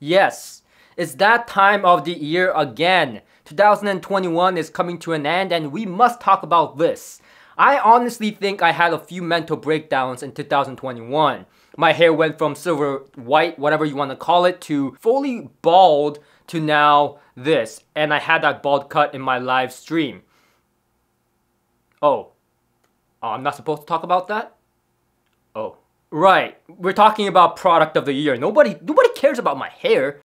Yes, it's that time of the year again. 2021 is coming to an end and we must talk about this. I honestly think I had a few mental breakdowns in 2021. My hair went from silver white, whatever you want to call it, to fully bald to now this. And I had that bald cut in my live stream. Oh, I'm not supposed to talk about that? Oh. Right, we're talking about product of the year. Nobody cares about my hair.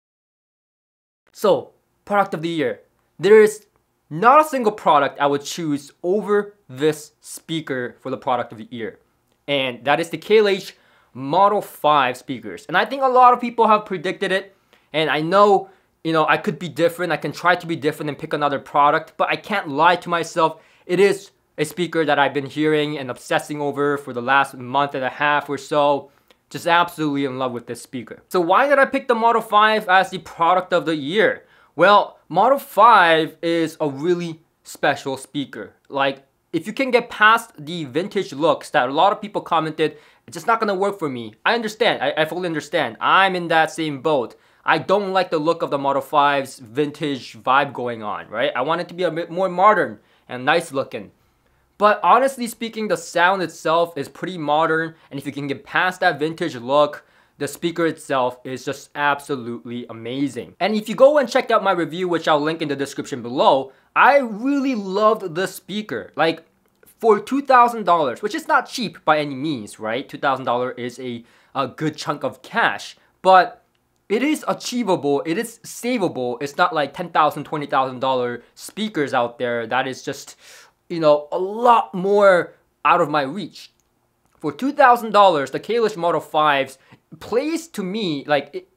So, product of the year. There is not a single product I would choose over this speaker for the product of the year. And that is the KLH Model 5 speakers. And I think a lot of people have predicted it. And I know, you know, I could be different. I can try to be different and pick another product. But I can't lie to myself. It is a speaker that I've been hearing and obsessing over for the last month and a half or so. Just absolutely in love with this speaker. So why did I pick the Model 5 as the product of the year? Well, Model 5 is a really special speaker. Like, if you can get past the vintage looks that a lot of people commented, it's just not gonna work for me. I understand, I fully understand. I'm in that same boat. I don't like the look of the Model 5's vintage vibe going on, right? I want it to be a bit more modern and nice looking. But honestly speaking, the sound itself is pretty modern, and if you can get past that vintage look, the speaker itself is just absolutely amazing. And if you go and check out my review, which I'll link in the description below, I really loved this speaker. Like, for $2,000, which is not cheap by any means, right? $2,000 is a good chunk of cash, but it is achievable, it is savable. It's not like $10,000, $20,000 speakers out there that is just, you know, a lot more out of my reach. For $2,000, the KLH Model 5s plays to me, like,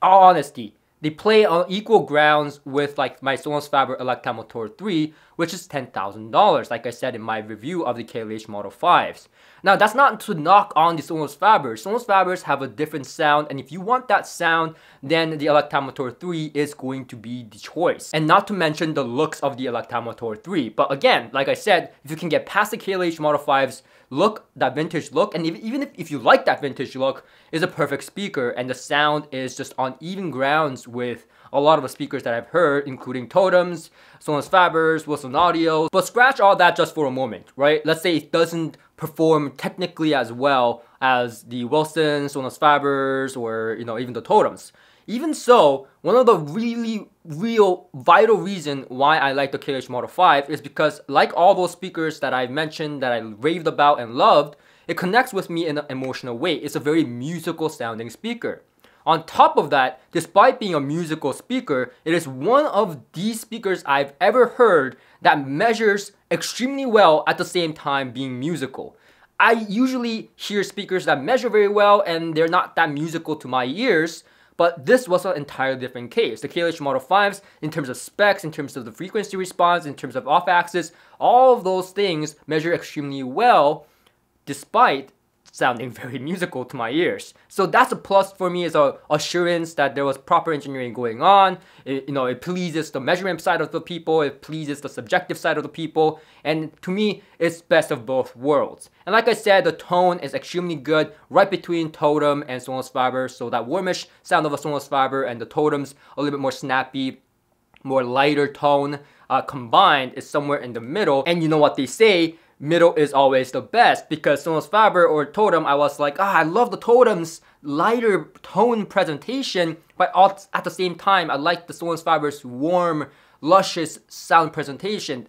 honesty, they play on equal grounds with like my Sonus Faber Electa Amator III, which is $10,000, like I said in my review of the KLH Model 5s. Now, that's not to knock on the Sonus Fabers. Sonus Fabers have a different sound, and if you want that sound, then the Electa Amator III is going to be the choice. And not to mention the looks of the Electa Amator III. But again, like I said, if you can get past the KLH Model 5's look, that vintage look, and even if you like that vintage look, is a perfect speaker, and the sound is just on even grounds with a lot of the speakers that I've heard, including Totems, Sonus Fabers, Wilson Audio. But scratch all that just for a moment, right? Let's say it doesn't perform technically as well as the Wilson, Sonus Fabers, or, you know, even the Totems. Even so, one of the really real vital reason why I like the KLH Model 5 is because, like all those speakers that I've mentioned that I raved about and loved, it connects with me in an emotional way. It's a very musical sounding speaker. On top of that, despite being a musical speaker, it is one of the speakers I've ever heard that measures extremely well at the same time being musical. I usually hear speakers that measure very well and they're not that musical to my ears, but this was an entirely different case. The KLH Model 5s, in terms of specs, in terms of the frequency response, in terms of off-axis, all of those things measure extremely well despite sounding very musical to my ears. So that's a plus for me, is an assurance that there was proper engineering going on. It, you know, it pleases the measurement side of the people, it pleases the subjective side of the people, and to me, it's best of both worlds. And like I said, the tone is extremely good, right between Totem and Sonus Faber, so that warmish sound of a Sonus Faber and the Totems, a little bit more snappy, more lighter tone, combined is somewhere in the middle. And you know what they say, middle is always the best, because Sonus Faber or Totem, I was like, I love the Totem's lighter tone presentation, but at the same time, I like the Sonus Faber's warm, luscious sound presentation.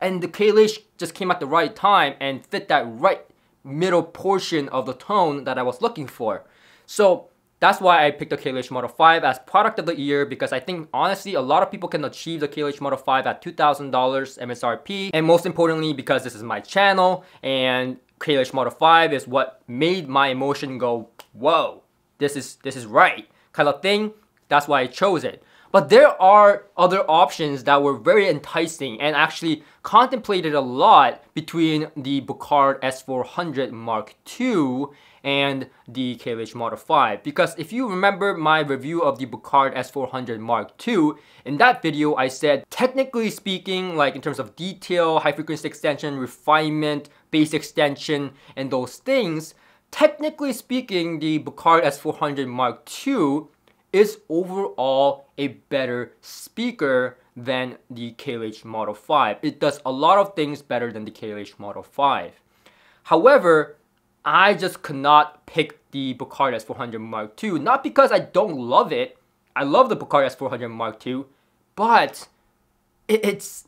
And the KLH just came at the right time and fit that right middle portion of the tone that I was looking for. So that's why I picked the KLH Model 5 as product of the year, because I think, honestly, a lot of people can achieve the KLH Model 5 at $2,000 MSRP. And most importantly, because this is my channel, and KLH Model 5 is what made my emotion go, whoa, this is right, kind of thing. That's why I chose it. But there are other options that were very enticing and actually contemplated a lot between the Buchardt S400 Mark II and the KLH Model 5, because if you remember my review of the Buchardt S400 Mark II, in that video I said, technically speaking, like in terms of detail, high frequency extension, refinement, bass extension, and those things, technically speaking, the Buchardt S400 Mark II is overall a better speaker than the KLH Model 5. It does a lot of things better than the KLH Model 5. However, I just could not pick the Buchardt S400 Mark II, not because I don't love it. I love the Buchardt S400 Mark II, but it's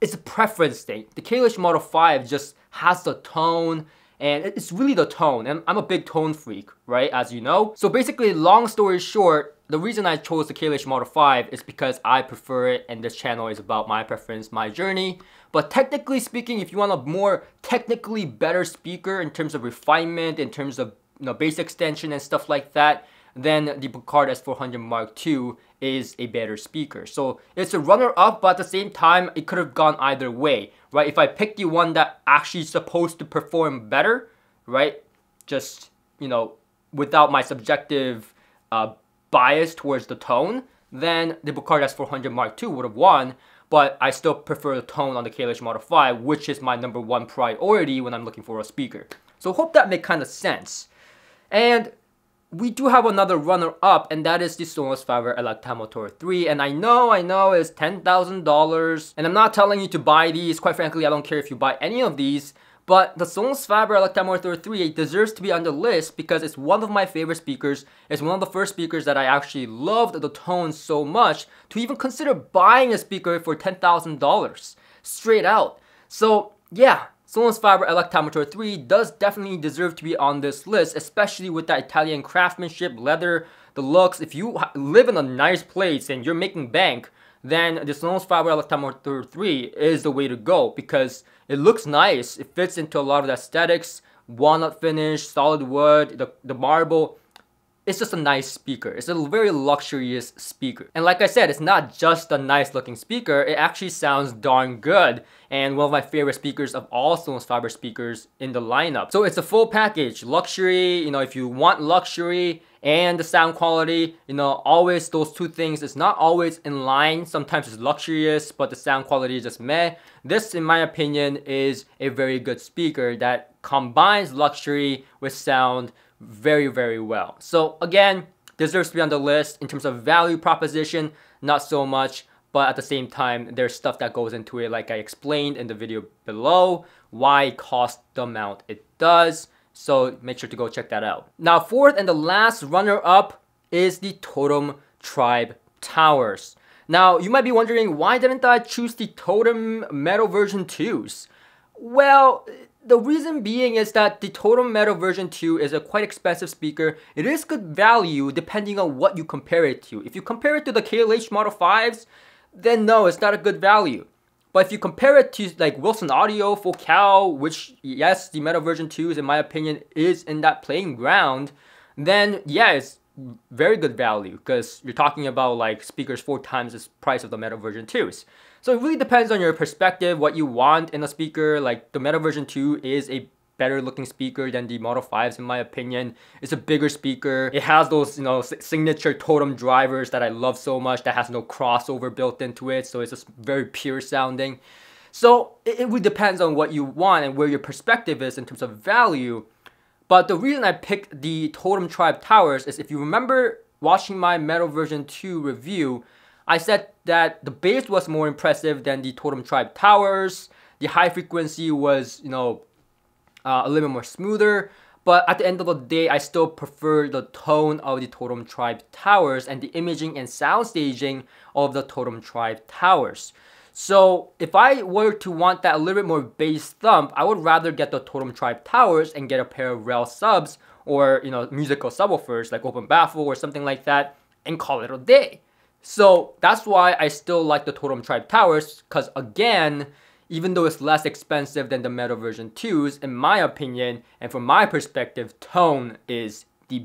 a preference thing. The KLH Model 5 just has the tone, and it's really the tone, and I'm a big tone freak, right, as you know. So basically, long story short, the reason I chose the KLH Model 5 is because I prefer it, and this channel is about my preference, my journey. But technically speaking, if you want a more technically better speaker in terms of refinement, in terms of, you know, bass extension and stuff like that, then the Buchardt S400 Mark II is a better speaker. So it's a runner-up, but at the same time, it could have gone either way, right? If I picked the one that actually is supposed to perform better, right, just, you know, without my subjective bias towards the tone, then the Buchardt S400 Mark II would have won, but I still prefer the tone on the KLH Model 5, which is my #1 priority when I'm looking for a speaker. So hope that made kind of sense. And we do have another runner-up, and that is the Sonus Faber Electa Amator III. And I know, it's $10,000. And I'm not telling you to buy these. Quite frankly, I don't care if you buy any of these. But the Sonus Faber Electa Amator III deserves to be on the list because it's one of my favorite speakers. It's one of the first speakers that I actually loved the tone so much to even consider buying a speaker for $10,000 straight out. So yeah, Sonus Faber Electa Amator III does definitely deserve to be on this list, especially with that Italian craftsmanship, leather, the looks. If you live in a nice place and you're making bank, then the Sonus Faber Electa Amator III is the way to go because it looks nice. It fits into a lot of the aesthetics, walnut finish, solid wood, the marble. It's just a nice speaker. It's a very luxurious speaker. And like I said, it's not just a nice looking speaker, it actually sounds darn good. And one of my favorite speakers of all Sonus Faber speakers in the lineup. So it's a full package, luxury, you know, if you want luxury and the sound quality, you know, always those two things, it's not always in line. Sometimes it's luxurious, but the sound quality is just meh. This, in my opinion, is a very good speaker that combines luxury with sound very, very well. So again, deserves to be on the list. In terms of value proposition, not so much, but at the same time, there's stuff that goes into it like I explained in the video below, why it costs the amount it does. So make sure to go check that out. Now, fourth and the last runner-up is the Totem Tribe Towers. Now, you might be wondering, why didn't I choose the Totem Metal Version 2s? Well, the reason being is that the Totem Metal Version 2 is a quite expensive speaker. It is good value depending on what you compare it to. If you compare it to the KLH Model 5s, then no, it's not a good value. But if you compare it to like Wilson Audio, Focal, which yes, the Metal Version 2s in my opinion is in that playing ground, then yeah, it's very good value because you're talking about like speakers 4 times the price of the Metal Version 2s. So it really depends on your perspective, what you want in a speaker. Like the Metal Version 2 is a better looking speaker than the Model 5s in my opinion. It's a bigger speaker. It has those, you know, signature Totem drivers that I love so much that has no crossover built into it. So it's just very pure sounding. So it really depends on what you want and where your perspective is in terms of value. But the reason I picked the Totem Tribe Towers is if you remember watching my Metal Version 2 review, I said that the bass was more impressive than the Totem Tribe Towers. The high frequency was, you know, a little bit more smoother. But at the end of the day, I still prefer the tone of the Totem Tribe Towers and the imaging and sound staging of the Totem Tribe Towers. So if I were to want that a little bit more bass thump, I would rather get the Totem Tribe Towers and get a pair of REL subs or, you know, musical subwoofers like open baffle or something like that and call it a day. So that's why I still like the Totem Tribe Towers because again, even though it's less expensive than the Metal Version 2s, in my opinion, and from my perspective, tone is the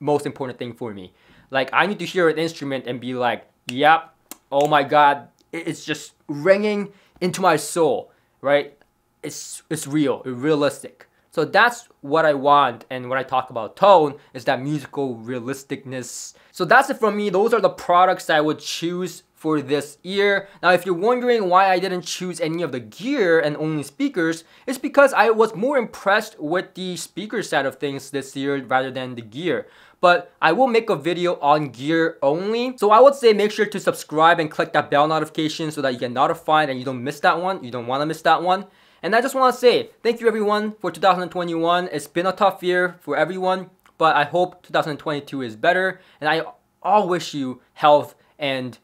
most important thing for me. Like I need to hear an instrument and be like, yep, oh my God, it's just ringing into my soul, right? It's real, realistic. So that's what I want, and when I talk about tone, is that musical realisticness. So that's it from me. Those are the products I would choose for this year. Now, if you're wondering why I didn't choose any of the gear and only speakers, it's because I was more impressed with the speaker side of things this year rather than the gear. but I will make a video on gear only. So I would say make sure to subscribe and click that bell notification so that you get notified and you don't miss that one. You don't want to miss that one. And I just want to say thank you everyone for 2021. It's been a tough year for everyone, but I hope 2022 is better. And I all wish you health and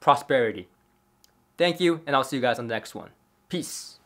prosperity. Thank you, and I'll see you guys on the next one. Peace.